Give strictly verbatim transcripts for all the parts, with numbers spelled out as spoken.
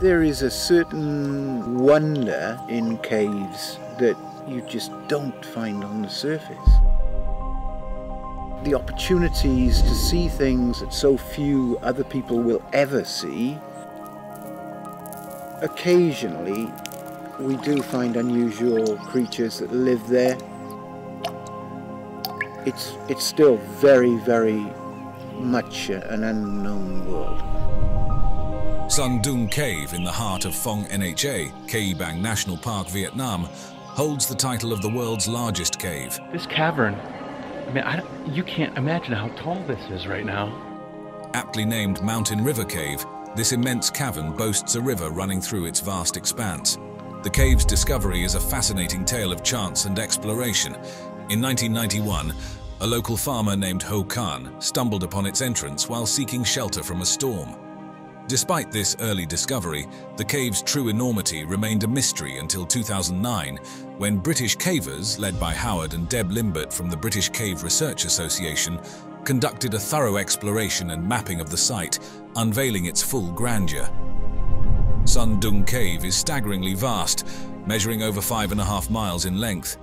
There is a certain wonder in caves that you just don't find on the surface. The opportunities to see things that so few other people will ever see. Occasionally, we do find unusual creatures that live there. It's, it's still very, very much an unknown world. Son Doong Cave in the heart of Phong Nha Kẻ Bàng National Park, Vietnam, holds the title of the world's largest cave. This cavern, I mean, I don't, you can't imagine how tall this is right now. Aptly named Mountain River Cave, this immense cavern boasts a river running through its vast expanse. The cave's discovery is a fascinating tale of chance and exploration. In nineteen ninety-one, a local farmer named Ho Khan stumbled upon its entrance while seeking shelter from a storm. Despite this early discovery, the cave's true enormity remained a mystery until two thousand nine, when British cavers, led by Howard and Deb Limbert from the British Cave Research Association, conducted a thorough exploration and mapping of the site, unveiling its full grandeur. Son Doong Cave is staggeringly vast, measuring over five and a half miles in length.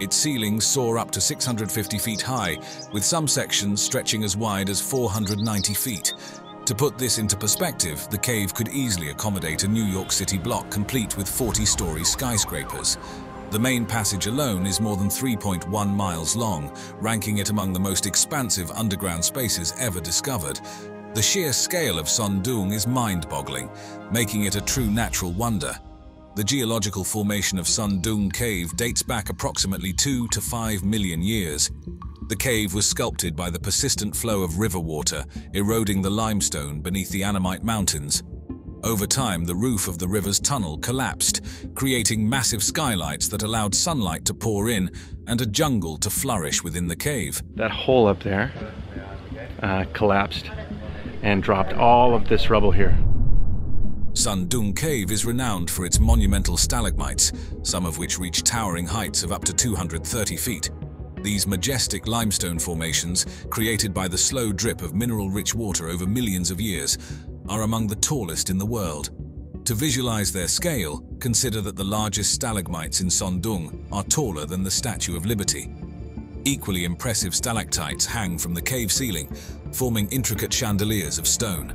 Its ceilings soar up to six hundred fifty feet high, with some sections stretching as wide as four hundred ninety feet. To put this into perspective, the cave could easily accommodate a New York City block complete with forty-story skyscrapers. The main passage alone is more than three point one miles long, ranking it among the most expansive underground spaces ever discovered. The sheer scale of Son Doong is mind-boggling, making it a true natural wonder. The geological formation of Son Doong Cave dates back approximately two to five million years. The cave was sculpted by the persistent flow of river water, eroding the limestone beneath the Annamite mountains. Over time, the roof of the river's tunnel collapsed, creating massive skylights that allowed sunlight to pour in and a jungle to flourish within the cave. That hole up there uh, collapsed and dropped all of this rubble here. Son Doong Cave is renowned for its monumental stalagmites, some of which reach towering heights of up to two hundred thirty feet. These majestic limestone formations, created by the slow drip of mineral-rich water over millions of years, are among the tallest in the world. To visualize their scale, consider that the largest stalagmites in Son Doong are taller than the Statue of Liberty. Equally impressive stalactites hang from the cave ceiling, forming intricate chandeliers of stone.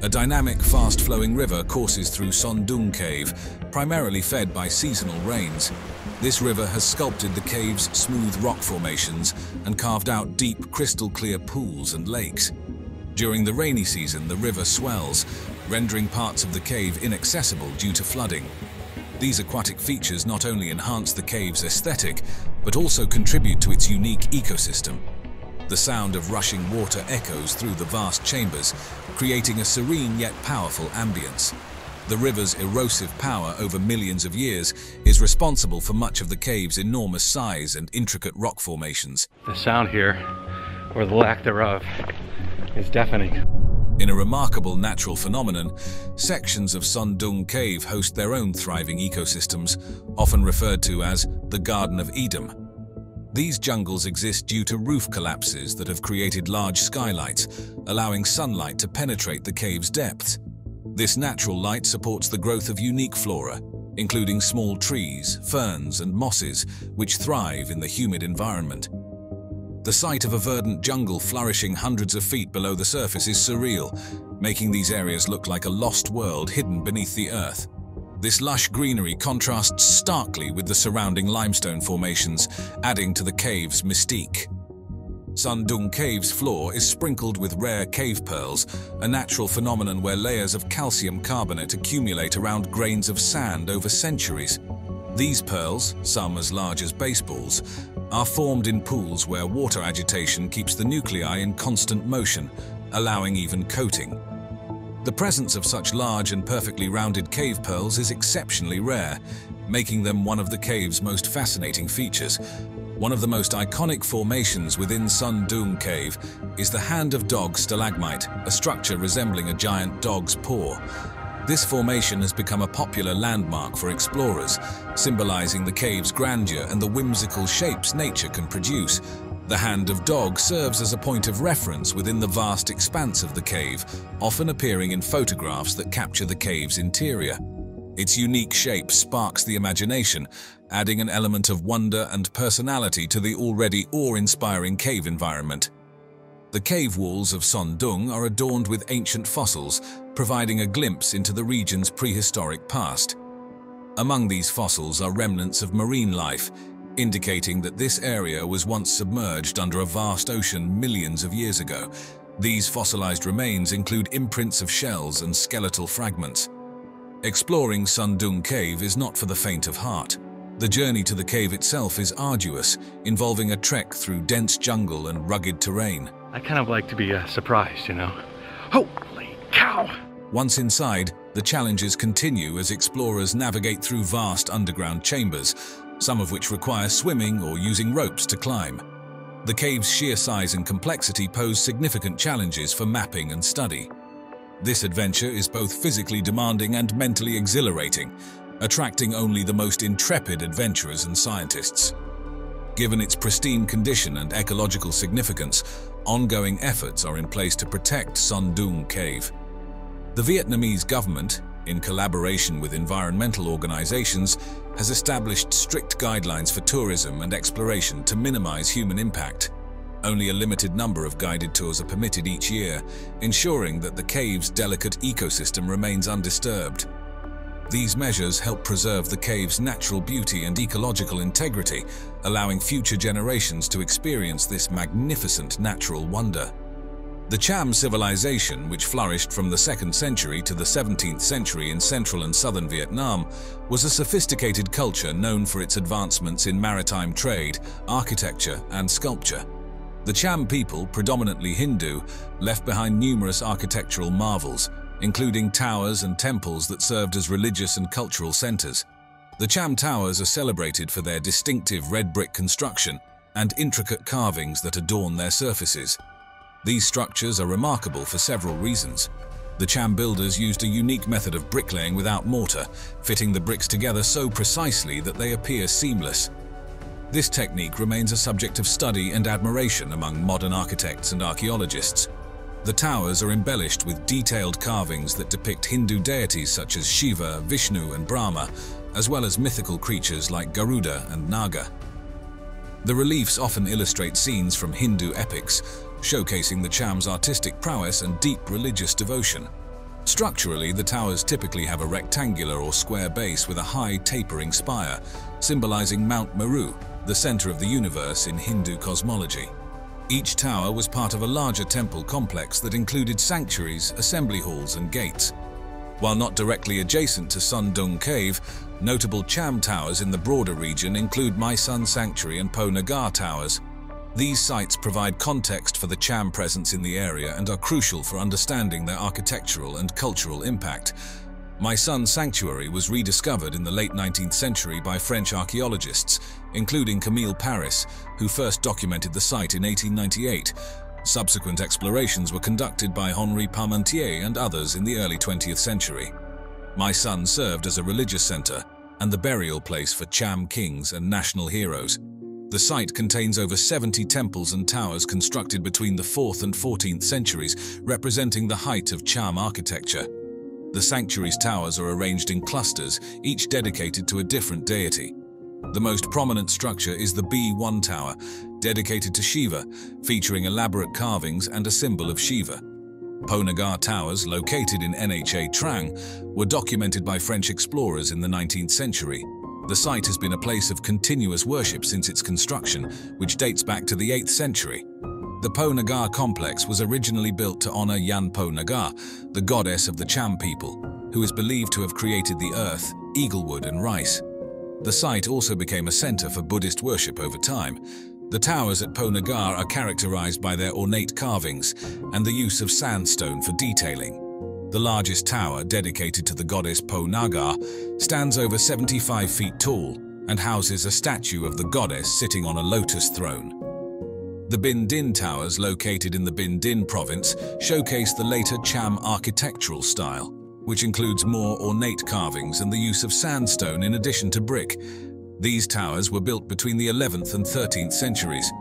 A dynamic, fast-flowing river courses through Son Doong Cave, primarily fed by seasonal rains. This river has sculpted the cave's smooth rock formations and carved out deep, crystal-clear pools and lakes. During the rainy season, the river swells, rendering parts of the cave inaccessible due to flooding. These aquatic features not only enhance the cave's aesthetic, but also contribute to its unique ecosystem. The sound of rushing water echoes through the vast chambers, creating a serene yet powerful ambience. The river's erosive power over millions of years is responsible for much of the cave's enormous size and intricate rock formations. The sound here, or the lack thereof, is deafening. In a remarkable natural phenomenon, sections of Son Doong Cave host their own thriving ecosystems, often referred to as the Garden of Eden. These jungles exist due to roof collapses that have created large skylights, allowing sunlight to penetrate the cave's depths. This natural light supports the growth of unique flora, including small trees, ferns, and mosses, which thrive in the humid environment. The sight of a verdant jungle flourishing hundreds of feet below the surface is surreal, making these areas look like a lost world hidden beneath the earth. This lush greenery contrasts starkly with the surrounding limestone formations, adding to the cave's mystique. Son Doong Cave's floor is sprinkled with rare cave pearls, a natural phenomenon where layers of calcium carbonate accumulate around grains of sand over centuries. These pearls, some as large as baseballs, are formed in pools where water agitation keeps the nuclei in constant motion, allowing even coating. The presence of such large and perfectly rounded cave pearls is exceptionally rare, making them one of the cave's most fascinating features. One of the most iconic formations within Son Doong Cave is the Hand of Dog stalagmite, a structure resembling a giant dog's paw. This formation has become a popular landmark for explorers, symbolizing the cave's grandeur and the whimsical shapes nature can produce. The Hand of Dog serves as a point of reference within the vast expanse of the cave, often appearing in photographs that capture the cave's interior. Its unique shape sparks the imagination, adding an element of wonder and personality to the already awe-inspiring cave environment. The cave walls of Son Doong are adorned with ancient fossils, providing a glimpse into the region's prehistoric past. Among these fossils are remnants of marine life, indicating that this area was once submerged under a vast ocean millions of years ago. These fossilized remains include imprints of shells and skeletal fragments. Exploring Son Doong Cave is not for the faint of heart. The journey to the cave itself is arduous, involving a trek through dense jungle and rugged terrain. I kind of like to be uh, surprised, you know. Holy cow! Once inside, the challenges continue as explorers navigate through vast underground chambers, some of which require swimming or using ropes to climb. The cave's sheer size and complexity pose significant challenges for mapping and study. This adventure is both physically demanding and mentally exhilarating, attracting only the most intrepid adventurers and scientists. Given its pristine condition and ecological significance, ongoing efforts are in place to protect Son Doong Cave. The Vietnamese government, in collaboration with environmental organizations, has established strict guidelines for tourism and exploration to minimize human impact. Only a limited number of guided tours are permitted each year, ensuring that the cave's delicate ecosystem remains undisturbed. These measures help preserve the cave's natural beauty and ecological integrity, allowing future generations to experience this magnificent natural wonder. The Cham civilization, which flourished from the second century to the seventeenth century in central and southern Vietnam, was a sophisticated culture known for its advancements in maritime trade, architecture, and sculpture. The Cham people, predominantly Hindu, left behind numerous architectural marvels, including towers and temples that served as religious and cultural centers. The Cham towers are celebrated for their distinctive red brick construction and intricate carvings that adorn their surfaces. These structures are remarkable for several reasons. The Cham builders used a unique method of bricklaying without mortar, fitting the bricks together so precisely that they appear seamless. This technique remains a subject of study and admiration among modern architects and archaeologists. The towers are embellished with detailed carvings that depict Hindu deities such as Shiva, Vishnu, and Brahma, as well as mythical creatures like Garuda and Naga. The reliefs often illustrate scenes from Hindu epics, showcasing the Cham's artistic prowess and deep religious devotion. Structurally, the towers typically have a rectangular or square base with a high tapering spire, symbolizing Mount Meru, the center of the universe in Hindu cosmology. Each tower was part of a larger temple complex that included sanctuaries, assembly halls, and gates. While not directly adjacent to Son Doong Cave, notable Cham towers in the broader region include My Son Sanctuary and Po Nagar towers. These sites provide context for the Cham presence in the area and are crucial for understanding their architectural and cultural impact. My Son Sanctuary was rediscovered in the late nineteenth century by French archaeologists, including Camille Paris, who first documented the site in eighteen ninety-eight. Subsequent explorations were conducted by Henri Parmentier and others in the early twentieth century. My Son served as a religious center and the burial place for Cham kings and national heroes. The site contains over seventy temples and towers constructed between the fourth and fourteenth centuries, representing the height of Cham architecture. The sanctuary's towers are arranged in clusters, each dedicated to a different deity. The most prominent structure is the B one Tower, dedicated to Shiva, featuring elaborate carvings and a symbol of Shiva. Po Nagar towers, located in Nha Trang, were documented by French explorers in the nineteenth century. The site has been a place of continuous worship since its construction, which dates back to the eighth century. The Po Nagar complex was originally built to honor Yan Po Nagar, the goddess of the Cham people, who is believed to have created the earth, eaglewood, and rice. The site also became a center for Buddhist worship over time. The towers at Po Nagar are characterized by their ornate carvings and the use of sandstone for detailing. The largest tower, dedicated to the goddess Po Nagar, stands over seventy-five feet tall and houses a statue of the goddess sitting on a lotus throne. The Binh Dinh towers, located in the Binh Dinh province, showcase the later Cham architectural style, which includes more ornate carvings and the use of sandstone in addition to brick. These towers were built between the eleventh and thirteenth centuries.